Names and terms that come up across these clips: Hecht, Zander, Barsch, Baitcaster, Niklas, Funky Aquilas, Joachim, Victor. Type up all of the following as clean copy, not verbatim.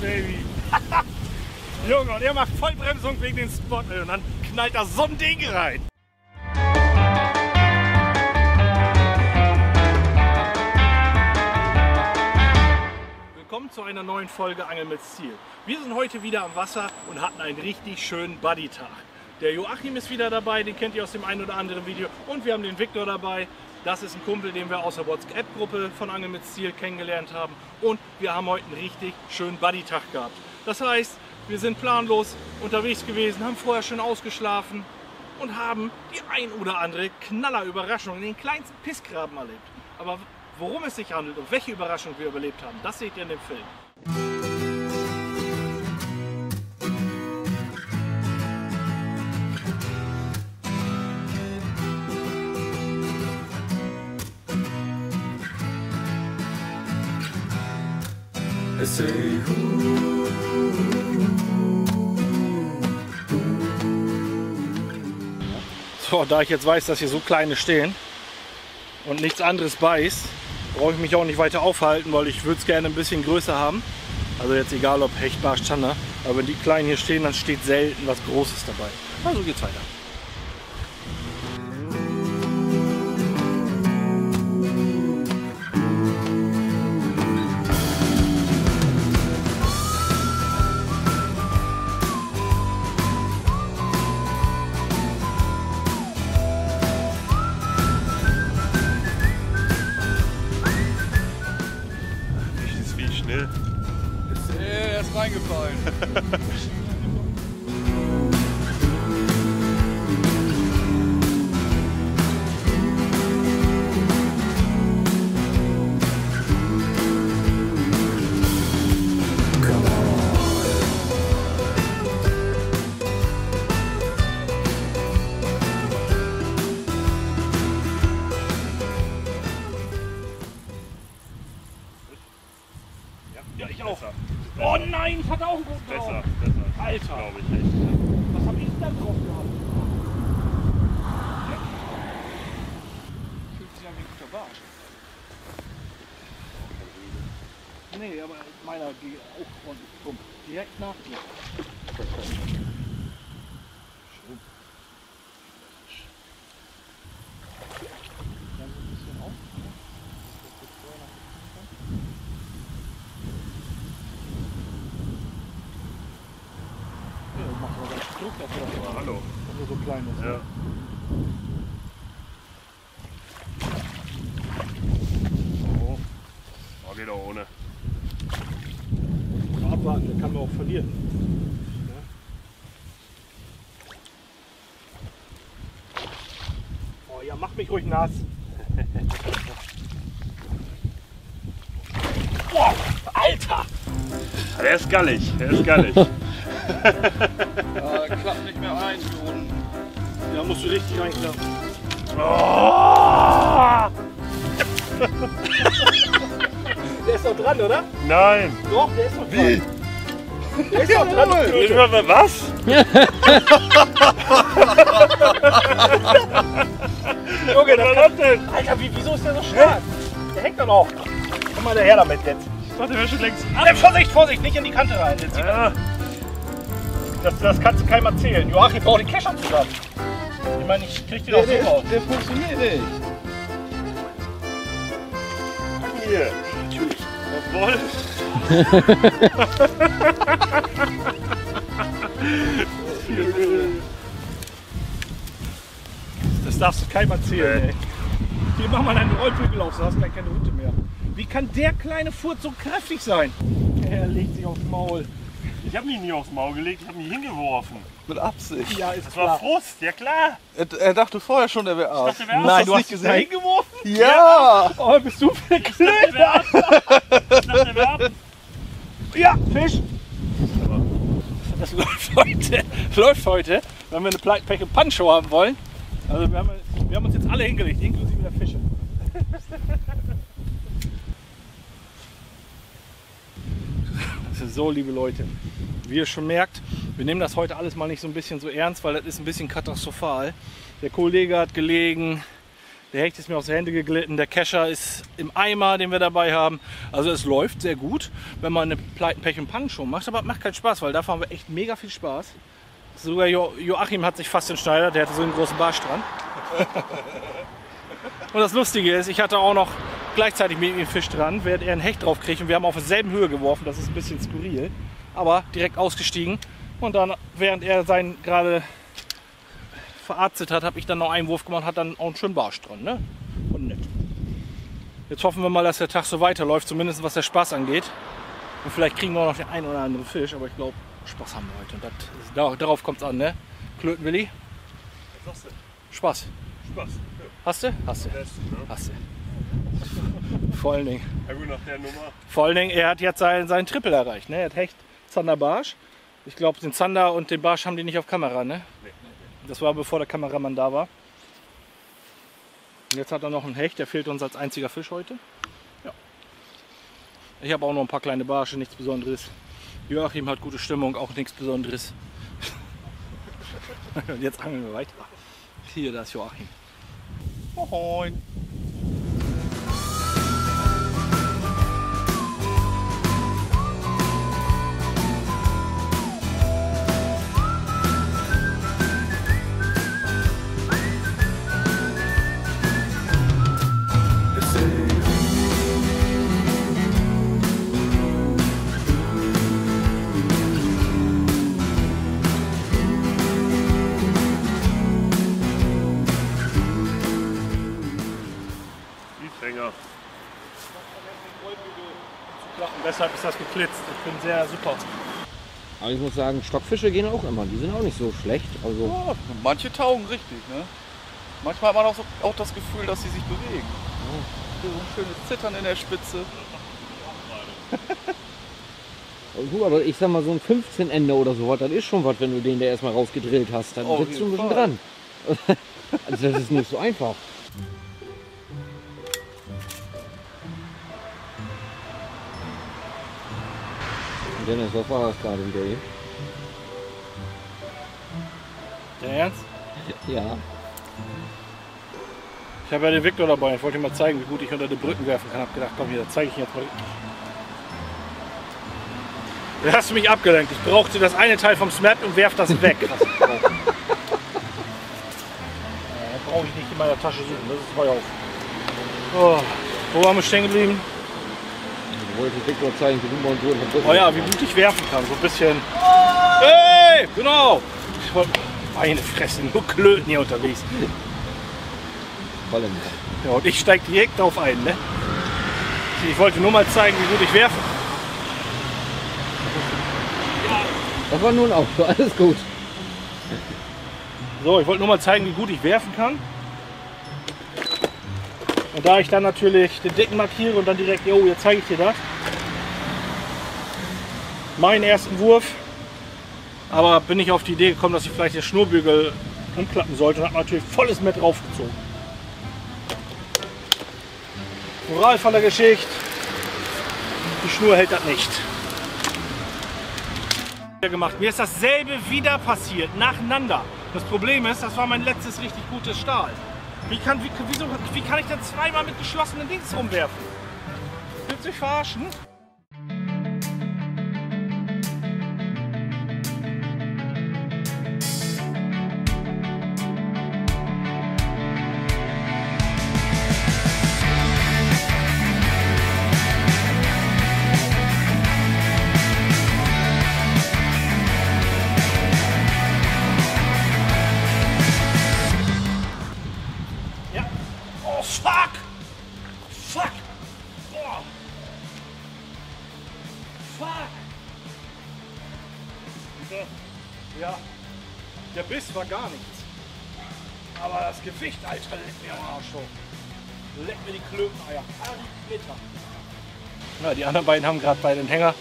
Baby. Junge, und er macht Vollbremsung wegen den Spotmillen und dann knallt da so ein Ding rein. Willkommen zu einer neuen Folge Angeln mit Ziel. Wir sind heute wieder am Wasser und hatten einen richtig schönen Buddy-Tag. Der Joachim ist wieder dabei, den kennt ihr aus dem einen oder anderen Video. Und wir haben den Victor dabei. Das ist ein Kumpel, den wir aus der WhatsApp-Gruppe von Angeln mit Ziel kennengelernt haben. Und wir haben heute einen richtig schönen Buddy-Tag gehabt. Das heißt, wir sind planlos unterwegs gewesen, haben vorher schön ausgeschlafen und haben die ein oder andere Knallerüberraschung in den kleinsten Pissgraben erlebt. Aber worum es sich handelt und welche Überraschung wir überlebt haben, das seht ihr in dem Film. Say who? So, da ich jetzt weiß, dass hier so kleine stehen und nichts anderes beißt, brauche ich mich auch nicht weiter aufhalten, weil ich würde es gerne ein bisschen größer haben. Also jetzt egal ob Hecht, Barsch, Zander, aber wenn die kleinen hier stehen, dann steht selten was Großes dabei. Also geht's weiter. Reingefallen. Ja, ich auch. Oh nein, ich hatte auch einen guten Raum. Besser. Alter. Glaube ich echt. Was habe ich denn drauf gehabt? Ja. Fühlt sich an wie ein guter Barsch. Auch kein Rede. Nee, aber meiner geht auch ordentlich rum. Direkt nach dir. Schön. Dann so ein bisschen auf. Hallo. So klein ist. Ja. Oh. Oh, geht auch ohne. Mal abwarten, der kann man auch verlieren. Ja. Oh ja, mach mich ruhig nass. Boah, Alter! Der ist gallig, der ist gallig. Klappt nicht mehr ein, du unten. Ja, musst du richtig reinklappen. Oh! Der ist doch dran, oder? Nein! Doch, der ist doch dran. Wie? Der ist doch dran. Was? Junge, das kann, denn? Alter, wieso ist der so stark? Der hängt doch noch. Komm mal daher damit jetzt. Ich dachte, der wäre schon längst. Vorsicht, Vorsicht, nicht in die Kante rein. Jetzt ja. Das kannst du keinem erzählen. Joachim braucht den Kescher zusammen. Ich meine, ich krieg den auch so raus. Der funktioniert nicht. Hier. Natürlich. Jawohl. Das darfst du keinem erzählen, ey. Hier mach mal einen Rollprügel auf, so hast du gleich keine Hunde mehr. Wie kann der kleine Furz so kräftig sein? Er legt sich aufs Maul. Ich habe mich nie aufs Maul gelegt, ich habe mich hingeworfen. Mit Absicht. Ja, ist das klar. War Frust, ja klar. Er dachte vorher schon, er wäre Arsch. Ich dachte, er wäre Arsch. Nein, du hast ihn da hingeworfen? Ja. Oh, bist du verklebt? Ich dachte, er wäre Arsch. Ja, Fisch. Das läuft heute, wenn wir eine Peche Pancho haben wollen. Also wir haben uns jetzt alle hingelegt, inklusive der Fische. So, liebe Leute, wie ihr schon merkt, wir nehmen das heute alles mal nicht so ein bisschen so ernst, weil das ist ein bisschen katastrophal. Der Kollege hat gelegen, Der Hecht ist mir aus den Händen geglitten, der Kescher ist im Eimer, den wir dabei haben. Also es läuft sehr gut, wenn man eine Pleiten, Pech und Pannen schon macht, aber macht keinen Spaß, weil dafür haben wir echt mega viel Spaß. Sogar Joachim hat sich fast entschneidert, der hatte so einen großen Barsch dran. Und das Lustige ist, ich hatte auch noch gleichzeitig mit ihm einen Fisch dran, während er einen Hecht drauf kriegt und wir haben auf derselben Höhe geworfen, das ist ein bisschen skurril, aber direkt ausgestiegen. Und dann, während er seinen gerade verarztet hat, habe ich dann noch einen Wurf gemacht und hat dann auch einen schönen Barsch dran, ne? Und nett. Jetzt hoffen wir mal, dass der Tag so weiterläuft, zumindest was der Spaß angeht. Und vielleicht kriegen wir auch noch den einen oder anderen Fisch, aber ich glaube, Spaß haben wir heute. Und darauf kommt es an, ne? Klötenwilli? Was hast du? Spaß. Spaß. Ja. Hast du? Hast du. Hast du. Vor allen Dingen. Ja, gut, nach der Nummer. Vor allen Dingen, er hat jetzt seinen Triple erreicht, ne? Er hat Hecht, Zander, Barsch. Ich glaube, den Zander und den Barsch haben die nicht auf Kamera, ne? Nee. Das war bevor der Kameramann da war. Und jetzt hat er noch einen Hecht, der fehlt uns als einziger Fisch heute. Ja. Ich habe auch noch ein paar kleine Barsche, nichts Besonderes. Joachim hat gute Stimmung, auch nichts Besonderes. Und jetzt angeln wir weiter. Hier, da ist Joachim. Moin. Deshalb ist das geklitzt. Ich bin sehr super. Aber ich muss sagen, Stockfische gehen auch immer. Die sind auch nicht so schlecht. Also ja, manche taugen richtig, ne? Manchmal hat man auch das Gefühl, dass sie sich bewegen. Oh. So ein schönes Zittern in der Spitze. Gut, aber ich sag mal, so ein 15 Ende oder so was, das ist schon was, wenn du den da erstmal rausgedrillt hast. Dann sitzt du ein bisschen dran. Also das ist nicht so einfach. Dennis, was war das gerade wieder eben? Der Ernst? Ja. Ich habe ja den Victor dabei. Ich wollte ihm mal zeigen, wie gut ich unter den Brücken werfen kann. Ich habe gedacht, komm hier, zeige ich ihm jetzt mal. Da hast du mich abgelenkt. Ich brauchte das eine Teil vom Snap und werf das weg. Das brauche ich nicht in meiner Tasche suchen. Das ist teuer. Oh. Wo waren wir stehen geblieben? Ich wollte Victor zeigen, wie du mal so. Oh ja, wie gut ich werfen kann, so ein bisschen. Oh! Hey, genau! Ich wollte Beine fressen, nur Klöten hier unterwegs. Ja, und ich steige direkt drauf ein, ne? Ich wollte nur mal zeigen, wie gut ich werfe. Das war nun auch so, alles gut. So, ich wollte nur mal zeigen, wie gut ich werfen kann. Und da ich dann natürlich den Dicken markiere und dann direkt, jo, jetzt zeige ich dir das. Meinen ersten Wurf. Aber bin ich auf die Idee gekommen, dass ich vielleicht den Schnürbügel umklappen sollte und habe natürlich volles Met draufgezogen. Moral von der Geschichte, die Schnur hält das nicht. Gemacht. Mir ist dasselbe wieder passiert, nacheinander. Das Problem ist, das war mein letztes richtig gutes Stahl. Wie kann ich denn zweimal mit geschlossenen Dings rumwerfen? Willst du mich verarschen? Ja, der Biss war gar nichts. Aber das Gewicht, Alter, leckt mir am Arsch hoch. Leckt mir die Klöteneier. Ja, die anderen beiden haben gerade bei den Hänger.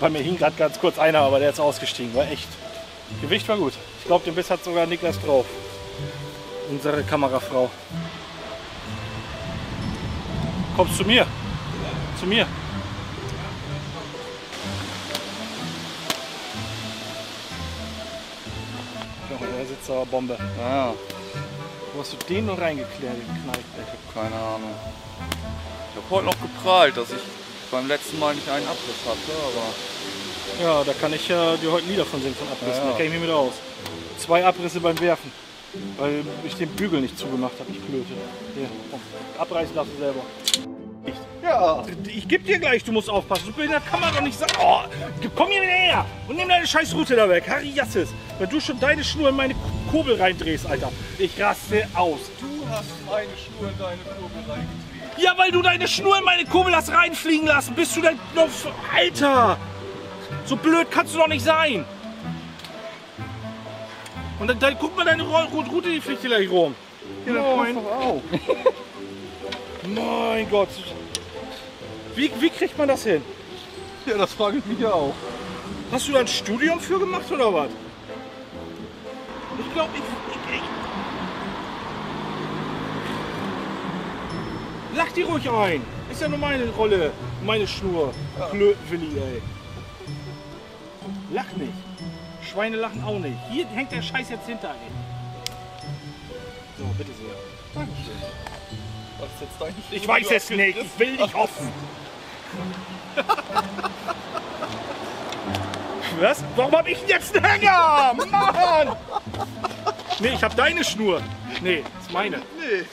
Bei mir hing gerade ganz kurz einer, aber der ist ausgestiegen. War echt. Gewicht war gut. Ich glaube, den Biss hat sogar Niklas drauf. Unsere Kamerafrau. Kommst zu mir? Zu mir. Sitzt aber Bombe. Ah. Wo hast du den noch reingeknallt? Ich habe keine Ahnung. Ich habe heute noch geprahlt, dass ich beim letzten Mal nicht einen Abriss hatte, aber... Ja, da kann ich ja dir heute Lieder von singen, von Abrissen. Ja, ja. Da kenne ich mich mit aus. 2 Abrisse beim Werfen, weil ich den Bügel nicht zugemacht habe. Ich blöde. Hier, komm. Abreißen darfst du selber. Ja. Ich geb dir gleich, du musst aufpassen. So behindert kann man doch nicht sein. Oh, komm hier wieder her und nimm deine scheiß Rute da weg. Harry Jasses. Wenn du schon deine Schnur in meine Kurbel reindrehst, Alter. Ich raste aus. Du hast meine Schnur in deine Kurbel reingetrieben. Ja, weil du deine Schnur in meine Kurbel hast reinfliegen lassen. Bist du denn noch... Alter! So blöd kannst du doch nicht sein. Und dann guck mal deine Rute, die fliegt hier gleich rum. Ja, moin. Mein Gott. Wie kriegt man das hin? Ja, das frage ich mich ja auch. Hast du da ein Studium für gemacht oder was? Ich glaube, ich... Lach die ruhig ein. Ist ja nur meine Rolle, meine Schnur. Ja. Blödwillig, ey. Lach nicht. Schweine lachen auch nicht. Hier hängt der Scheiß jetzt hinter, ey. So, bitte sehr. Dankeschön. Was ist jetzt dein Schluss? Ich weiß es nicht. Ich will nicht hoffen. Was? Warum hab ich denn jetzt einen Hänger? Mann! Nee, ich hab deine Schnur. Nee, das ist meine. Nee.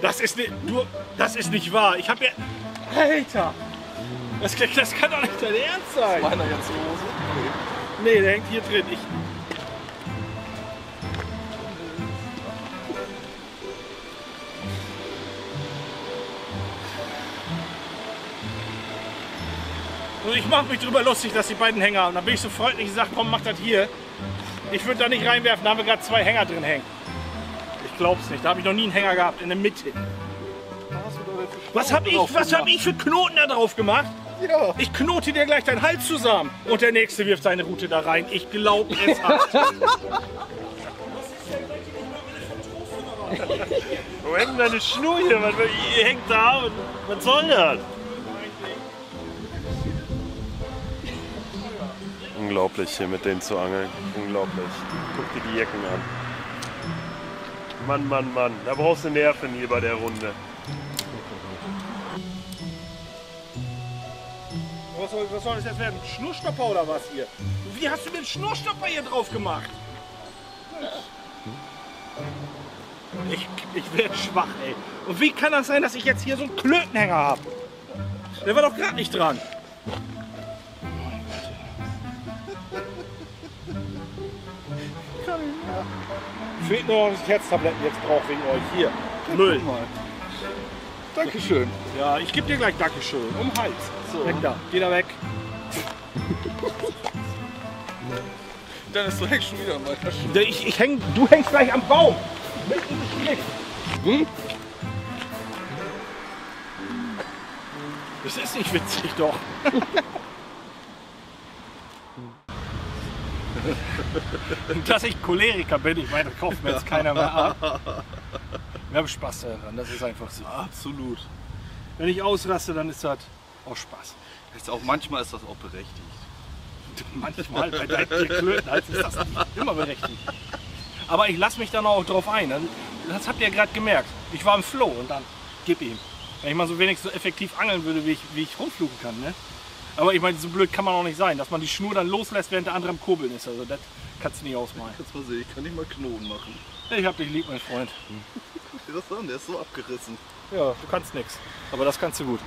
Das ist nicht wahr. Ich hab ja... Alter! Das kann doch nicht dein Ernst sein. Ist meiner jetzt in Hose? Nee. Nee, der hängt hier drin. Ich mache mich drüber lustig, dass die beiden Hänger haben. Dann bin ich so freundlich und sage, komm, mach das hier. Ich würde da nicht reinwerfen, da haben wir gerade 2 Hänger drin hängen. Ich glaub's nicht, da habe ich noch nie einen Hänger gehabt, in der Mitte. Was hab ich für Knoten da drauf gemacht? Ja. Ich knote dir gleich deinen Hals zusammen und der Nächste wirft seine Rute da rein. Ich glaube es hat. Wo hängt deine Schnur hier? Ihr hängt da und was soll das? Unglaublich hier mit denen zu angeln. Unglaublich. Guck dir die Jecken an. Mann, Mann, Mann. Da brauchst du Nerven hier bei der Runde. Was soll das jetzt werden? Schnurstopper oder was hier? Wie hast du den Schnurstopper hier drauf gemacht? Ich werde schwach, ey. Und wie kann das sein, dass ich jetzt hier so einen Klötenhänger habe? Der war doch gerade nicht dran. Fehlt nur noch das Herztabletten jetzt braucht wegen euch. Hier, Müll. Dankeschön. Ja, ich gebe dir gleich Dankeschön. Um den Hals. So. Weg da. Geh da weg. Dann ist du hängst schon wieder an meiner Schuhe. Du hängst gleich am Baum. Hm? Das ist nicht witzig, doch. Dass ich Choleriker bin, ich meine, das kauft mir jetzt keiner mehr ab. Wir haben Spaß daran, das ist einfach so. Absolut. Wenn ich ausraste, dann ist das auch Spaß. Jetzt auch, manchmal ist das auch berechtigt. Manchmal, bei deinen Klöten ist das nicht immer berechtigt. Aber ich lasse mich dann auch drauf ein. Das habt ihr ja gerade gemerkt. Ich war im Flow und dann gib ihm. Wenn ich mal so wenig so effektiv angeln würde, wie ich rumfluchen kann, ne? Aber ich meine, so blöd kann man auch nicht sein, dass man die Schnur dann loslässt, während der andere am Kurbeln ist. Also das kannst du nicht ausmalen. Kannst mal sehen, ich kann nicht mal Knoten machen. Ich hab dich lieb, mein Freund. Guck dir das an, der ist so abgerissen. Ja, du kannst nichts. Aber das kannst du gut.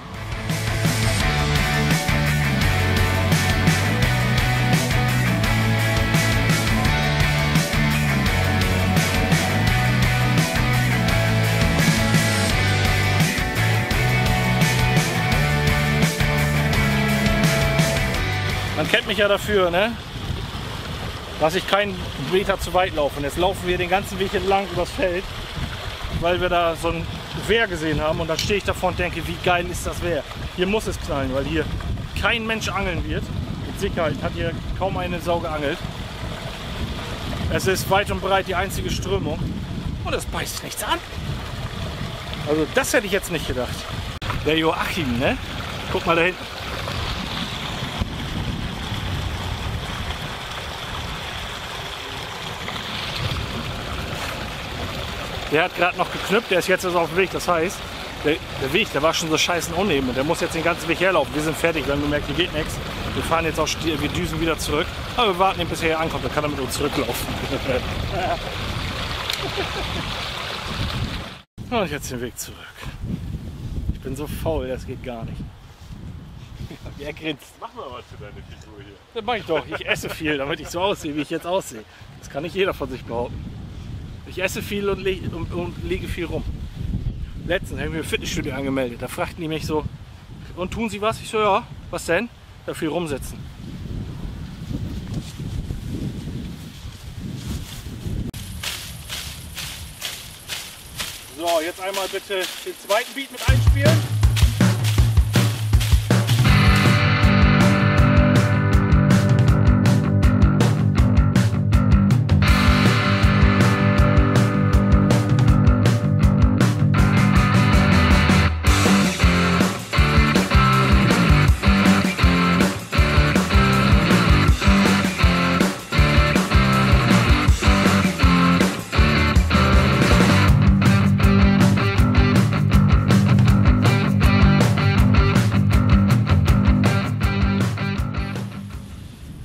Man kennt mich ja dafür, ne? Dass ich keinen Meter zu weit laufe. Und jetzt laufen wir den ganzen Weg entlang übers Feld, weil wir da so ein Wehr gesehen haben. Und dann stehe ich davor und denke, wie geil ist das Wehr? Hier muss es knallen, weil hier kein Mensch angeln wird. Mit Sicherheit hat hier kaum eine Sau geangelt. Es ist weit und breit die einzige Strömung. Und es beißt nichts an. Also das hätte ich jetzt nicht gedacht. Der Joachim, ne? Guck mal da hinten. Der hat gerade noch geknüpft, der ist jetzt auf dem Weg. Das heißt, der Weg, der war schon so scheißen uneben und der muss jetzt den ganzen Weg herlaufen. Wir sind fertig, wir haben gemerkt, hier geht nichts. Wir fahren jetzt auch, wir düsen wieder zurück. Aber wir warten, bis er hier ankommt, dann kann er mit uns zurücklaufen. Und jetzt den Weg zurück. Ich bin so faul, das geht gar nicht. Er grinst. Mach mal was für deine Figur hier. Das mach ich doch. Ich esse viel, damit ich so aussehe, wie ich jetzt aussehe. Das kann nicht jeder von sich behaupten. Ich esse viel und liege viel rum. Letztens habe ich mir ein Fitnessstudio angemeldet. Da fragten die mich so, und tun Sie was? Ich so, ja, was denn? Da viel rumsitzen. So, jetzt einmal bitte den zweiten Beat mit einspielen.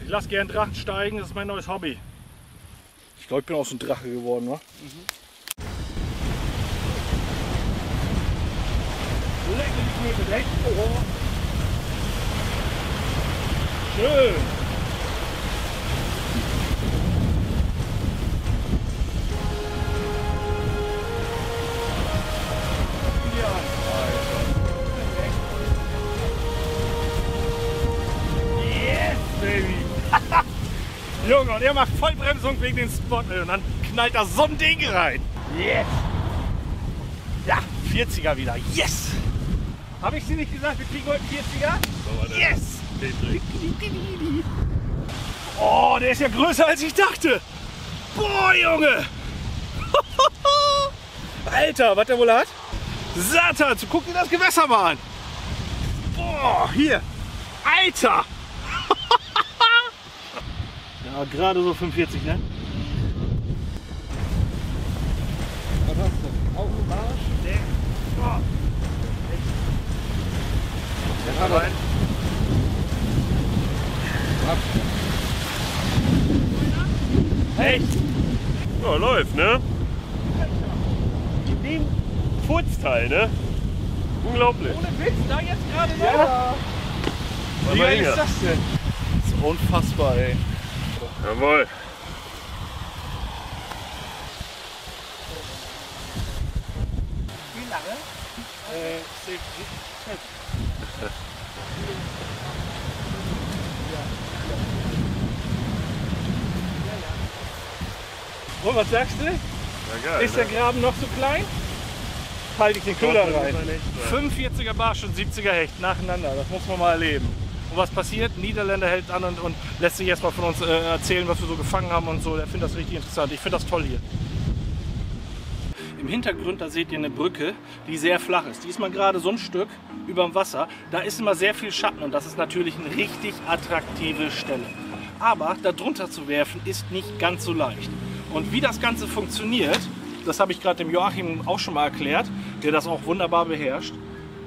Ich lasse gerne Drachen steigen, das ist mein neues Hobby. Ich glaube, ich bin auch so ein Drache geworden, ne? Mhm. Schön! Junge, und er macht Vollbremsung wegen den Spot mit und dann knallt da so ein Ding rein. Yes! Ja, 40er wieder. Yes! Habe ich dir nicht gesagt, wir kriegen heute einen 40er? Yes! Oh, der ist ja größer als ich dachte. Boah, Junge! Alter, was der wohl hat? Satan, guck dir das Gewässer mal an. Boah, hier. Alter! Ja, gerade so 45, ne? Was hast du? Auf dem Marsch? Nee. Boah. Echt? Der war rein. Echt? Ja, läuft, ne? In dem Furzteil, ne? Unglaublich. Ohne Witz, da jetzt gerade noch? Ja. Wie geil ist das denn? Das ist unfassbar, ey. Jawohl. Wie lange? Und was sagst du? Ja, geil, ist der Graben noch so klein? Halte ich den Köder rein. 45er Barsch und 70er Hecht nacheinander. Das muss man mal erleben. Und was passiert? Niederländer hält an und lässt sich erstmal von uns erzählen, was wir so gefangen haben und so. Der findet das richtig interessant. Ich finde das toll hier. Im Hintergrund, da seht ihr eine Brücke, die sehr flach ist. Die ist mal gerade so ein Stück über dem Wasser. Da ist immer sehr viel Schatten und das ist natürlich eine richtig attraktive Stelle. Aber da drunter zu werfen, ist nicht ganz so leicht. Und wie das Ganze funktioniert, das habe ich gerade dem Joachim auch schon mal erklärt, der das auch wunderbar beherrscht.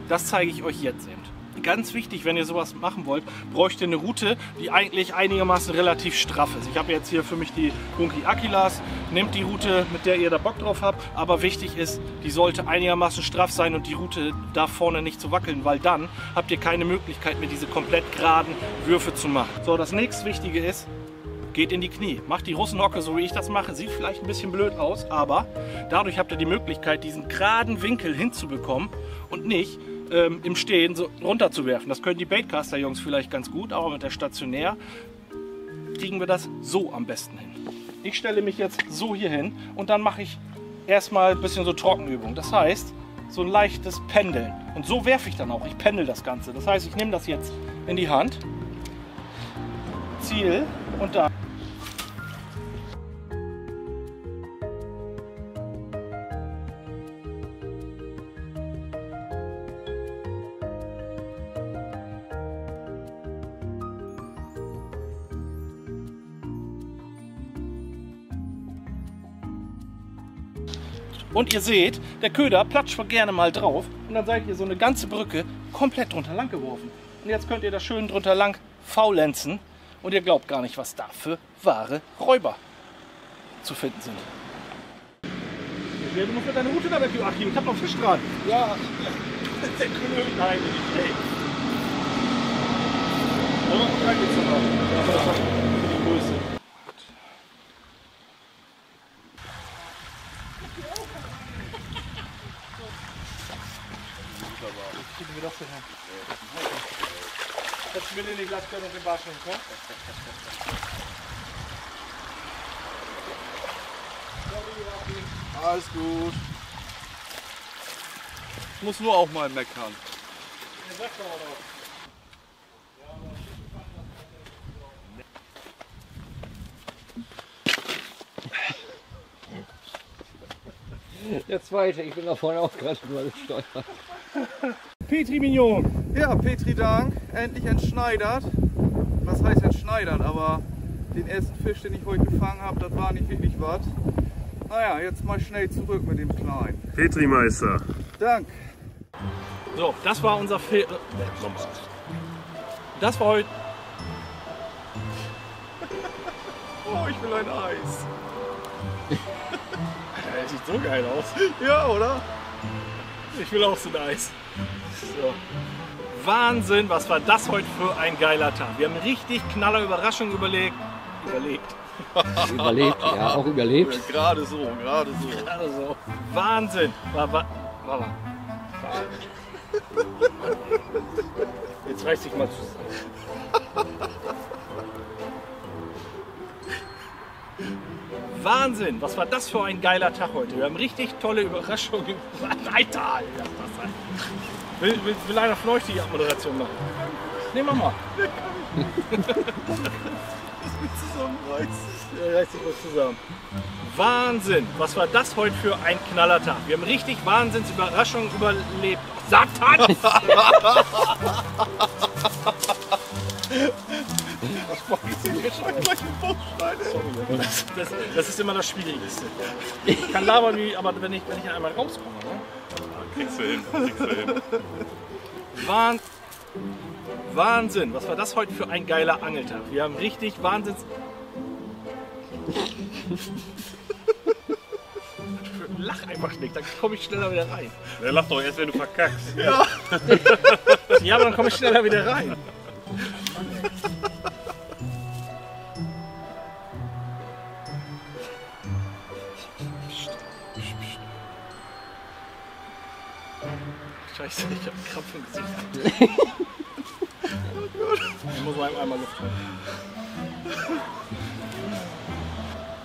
Das zeige ich euch jetzt eben. Ganz wichtig, wenn ihr sowas machen wollt, bräucht ihr eine Route, die eigentlich einigermaßen relativ straff ist. Ich habe jetzt hier für mich die Funky Aquilas. Nehmt die Route, mit der ihr da Bock drauf habt. Aber wichtig ist, die sollte einigermaßen straff sein und die Route da vorne nicht zu wackeln, weil dann habt ihr keine Möglichkeit mehr, diese komplett geraden Würfe zu machen. So, das nächste Wichtige ist, geht in die Knie. Macht die Russenhocke, so wie ich das mache. Sieht vielleicht ein bisschen blöd aus, aber dadurch habt ihr die Möglichkeit, diesen geraden Winkel hinzubekommen und nicht im Stehen so runterzuwerfen. Das können die Baitcaster-Jungs vielleicht ganz gut, aber mit der Stationär kriegen wir das so am besten hin. Ich stelle mich jetzt so hier hin und dann mache ich erstmal ein bisschen so Trockenübung. Das heißt, so ein leichtes Pendeln. Und so werfe ich dann auch. Ich pendel das Ganze. Das heißt, ich nehme das jetzt in die Hand, Ziel und da. Und ihr seht, der Köder platscht gerne mal drauf und dann seid ihr so eine ganze Brücke komplett drunter lang geworfen. Und jetzt könnt ihr da schön drunter lang faulenzen und ihr glaubt gar nicht, was da für wahre Räuber zu finden sind. Du musst mit deiner Route da weg, Joachim. Ich hab noch Fisch dran. Ja, das ist der Köder. Nein, nicht. Hey. Jetzt will ich nicht lassen können und den Barsch nehmen, komm. Alles gut. Ich muss nur auch mal meckern. Der zweite, ich bin da vorne auch gerade drüber gesteuert. Petri Mignon. Ja, Petri Dank. Endlich entschneidert. Was heißt entschneidert? Aber den ersten Fisch, den ich heute gefangen habe, das war nicht wirklich was. Naja, jetzt mal schnell zurück mit dem Kleinen. Petri Meister. Dank. So, das war unser Fehler. Das war heute. Oh, ich will ein Eis. Das sieht so geil aus. Ja, oder? Ich will auch so ein Eis. So. Wahnsinn, was war das heute für ein geiler Tag. Wir haben richtig knaller Überraschung überlebt, ja, auch überlebt. Ja, gerade so, gerade so. Gerade so. Wahnsinn. Jetzt reiß dich mal zusammen. Wahnsinn, was war das für ein geiler Tag heute. Wir haben richtig tolle Überraschungen. Alter, Alter. Will einer von euch die Abmoderation machen? Nehmen wir mal. Reißt sich was zusammen. Wahnsinn, was war das heute für ein knaller Tag. Wir haben richtig Wahnsinnsüberraschungen überlebt. Satan! Das ist immer das Schwierigste. Ich kann labern, aber wenn ich einmal rauskomme, ne? Kriegst du hin, kriegst du hin. Wahnsinn, was war das heute für ein geiler Angeltag. Wir haben richtig Wahnsinns... Lach einfach nicht, dann komme ich schneller wieder rein. Der lacht doch erst, wenn du verkackst. Ja, ja, aber dann komme ich schneller wieder rein. Scheiße, ich hab Krampf im Gesicht. Ich muss einmal Luft holen.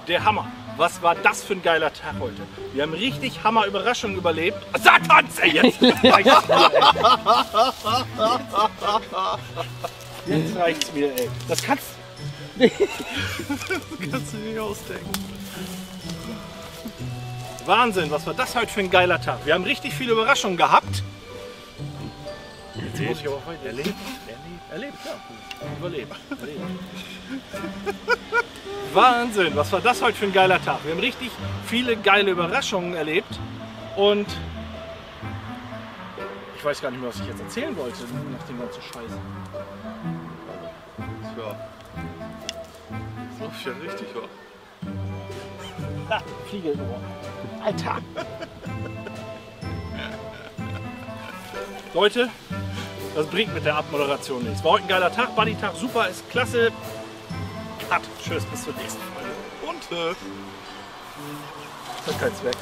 Der Hammer. Was war das für ein geiler Tag heute. Wir haben richtig Hammer Überraschungen überlebt. Satans, ey, jetzt! Jetzt reicht's mir, ey. Das kannst du nicht ausdenken. Wahnsinn, was war das heute für ein geiler Tag. Wir haben richtig viele Überraschungen gehabt. Jetzt muss ich aber heute erlebt, ja. Überlebt. Wahnsinn, was war das heute für ein geiler Tag. Wir haben richtig viele geile Überraschungen erlebt und ich weiß gar nicht mehr, was ich jetzt erzählen wollte, nach dem ganzen Scheiß. Tja, das läuft ja richtig, oder? Fliege im Ohr. Alter! Leute, das bringt mit der Abmoderation nichts. War heute ein geiler Tag, Buddy-Tag, super, ist klasse. Cut. Tschüss, bis zur nächsten Folge. Und tschüss. Verkehrt's weg.